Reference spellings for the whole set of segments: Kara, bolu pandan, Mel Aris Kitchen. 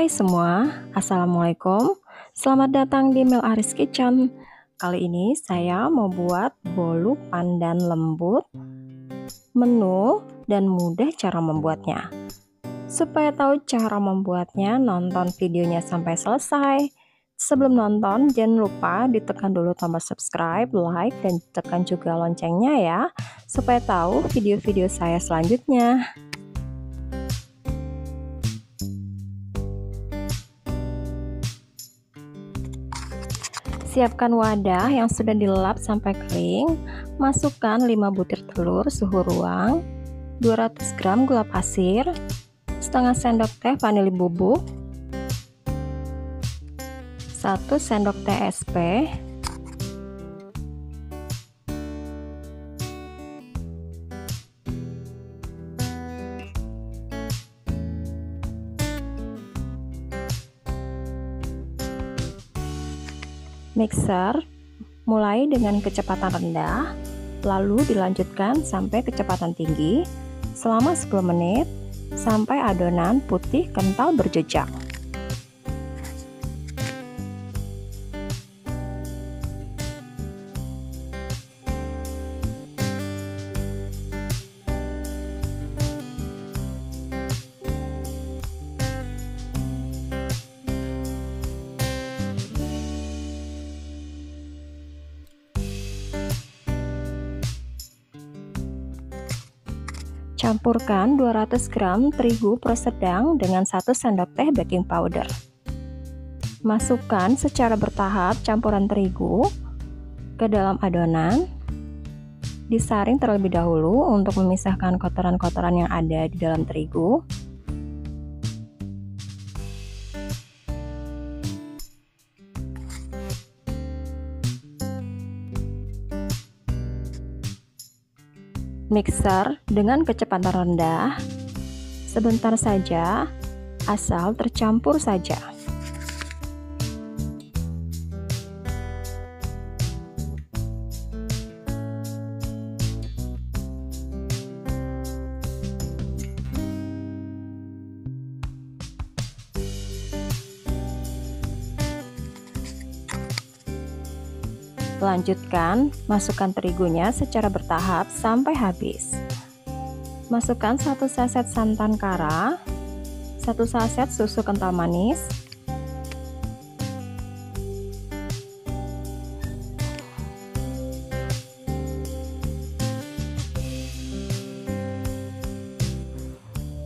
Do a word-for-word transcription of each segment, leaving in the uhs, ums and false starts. Hai semua, Assalamualaikum. Selamat datang di Mel Aris Kitchen. Kali ini saya mau buat bolu pandan lembut, menu dan mudah cara membuatnya. Supaya tahu cara membuatnya, nonton videonya sampai selesai. Sebelum nonton, jangan lupa ditekan dulu tombol subscribe, like, dan tekan juga loncengnya ya, supaya tahu video-video saya selanjutnya. Siapkan wadah yang sudah dilap sampai kering. Masukkan lima butir telur suhu ruang, dua ratus gram gula pasir, setengah sendok teh vanili bubuk, satu sendok teh S P, mixer, mulai dengan kecepatan rendah, lalu dilanjutkan sampai kecepatan tinggi selama sepuluh menit sampai adonan putih kental berjejak. Campurkan dua ratus gram terigu prosedang dengan satu sendok teh baking powder. Masukkan secara bertahap campuran terigu ke dalam adonan. Disaring terlebih dahulu untuk memisahkan kotoran-kotoran yang ada di dalam terigu. Mixer dengan kecepatan rendah sebentar saja, asal tercampur saja. Lanjutkan, masukkan terigunya secara bertahap sampai habis. Masukkan satu saset santan kara, satu saset susu kental manis,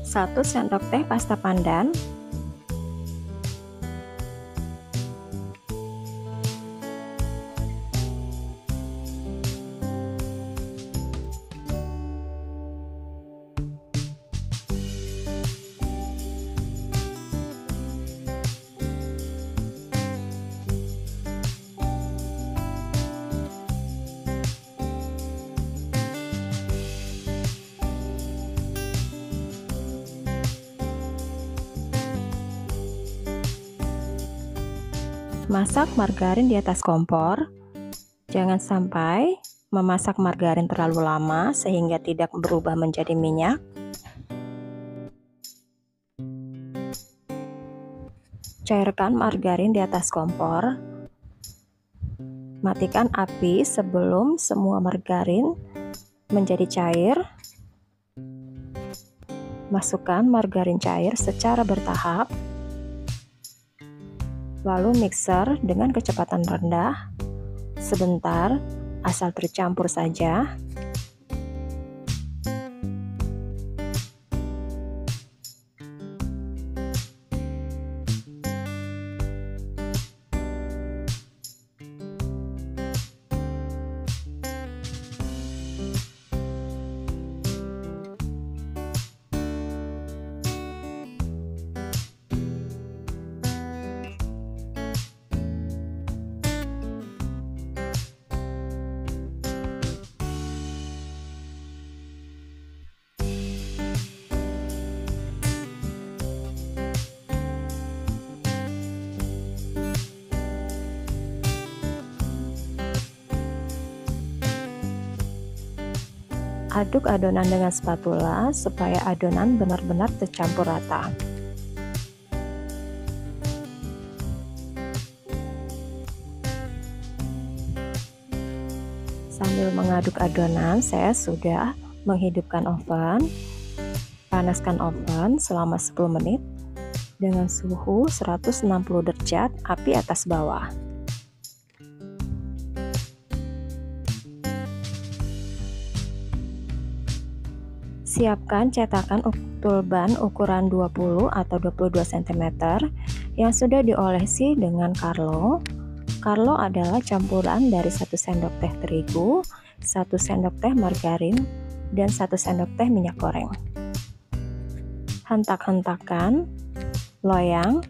satu sendok teh pasta pandan, masak margarin di atas kompor. Jangan sampai memasak margarin terlalu lama sehingga tidak berubah menjadi minyak. Cairkan margarin di atas kompor. Matikan api sebelum semua margarin menjadi cair. Masukkan margarin cair secara bertahap. Lalu mixer dengan kecepatan rendah sebentar, asal tercampur saja. Aduk adonan dengan spatula supaya adonan benar-benar tercampur rata. Sambil mengaduk adonan, saya sudah menghidupkan oven. Panaskan oven selama sepuluh menit dengan suhu seratus enam puluh derajat, api atas bawah. Siapkan cetakan tulban ukuran dua puluh atau dua puluh dua sentimeter yang sudah diolesi dengan karlo. Karlo adalah campuran dari satu sendok teh terigu, satu sendok teh margarin, dan satu sendok teh minyak goreng. Hentak-hentakan, loyang,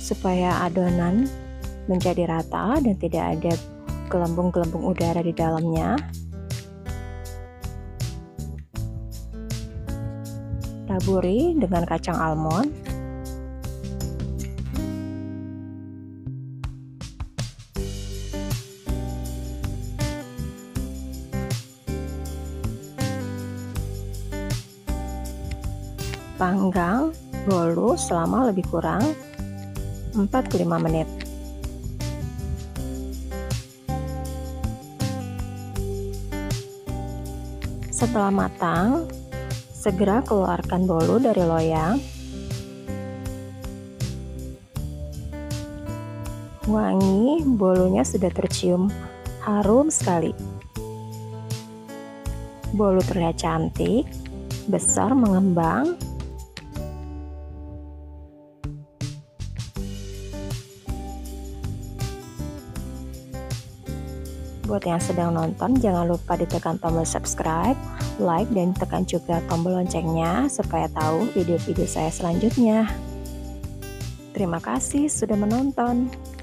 supaya adonan menjadi rata dan tidak ada gelembung-gelembung udara di dalamnya. Taburi dengan kacang almond. Panggang bolu selama lebih kurang empat ke lima menit. Setelah matang, segera keluarkan bolu dari loyang. Wangi bolunya sudah tercium, harum sekali. Bolu terlihat cantik, besar, mengembang. Buat yang sedang nonton, jangan lupa ditekan tombol subscribe, like, dan tekan juga tombol loncengnya supaya tahu video-video saya selanjutnya. Terima kasih sudah menonton.